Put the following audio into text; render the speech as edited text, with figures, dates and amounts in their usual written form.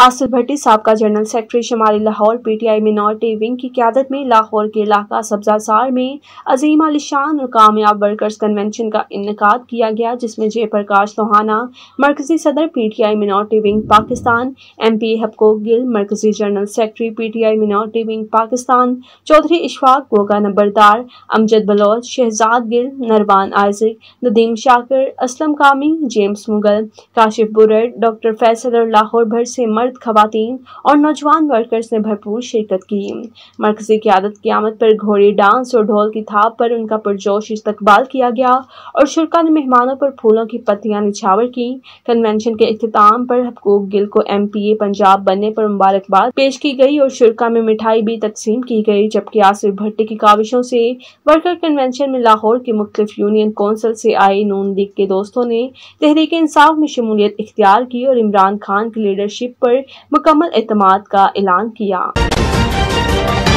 आसफ भट्टी साबका general secretary शमाली Lahore PTI minority wing की क्यादत में लाहौर के इलाका सबजासार में अजीम आलिशान और कामयाब वर्कर्स कन्वेंशन का इनकाद किया गया, जिसमें जयप्रकाश लोहाना मरकजी सदर PTI minority wing Pakistan, MP हब को गिल मरकजी general secretary PTI minority wing Pakistan, Chaudhry Ishfaq, Goga नब्बरदार, Amjad Baloch, Shahzad Gill, Narwan आजिक, Nadeem Shakir, Aslam Kami, James Mughal, Kashif Burad, डॉ फैसल और लाहौर भर से मर्द, खवातीन और नौजवान वर्कर्स ने भरपूर शिरकत की। मरकजी क़यादत क़यामत पर घोड़े डांस और ढोल की थाप पर उनका पुरजोश इस्तकबाल किया गया और शुरा ने मेहमानों पर फूलों की पत्तियां निछावर की। कन्वेंशन के इख्तिताम पर हब को गिल को MPA पंजाब बनने पर मुबारकबाद पेश की गई और शुरा में मिठाई भी तकसीम की गई, जबकि आसिफ भट्टी की काविशों से वर्कर कन्वेंशन में लाहौर के मुख्तलिफ यूनियन कौंसिल से आए नून लीग के दोस्तों ने तहरीक इंसाफ में शमूलियत इख्तियार की और इमरान खान की लीडरशिप पर मुकम्मल एतमाद का ऐलान किया।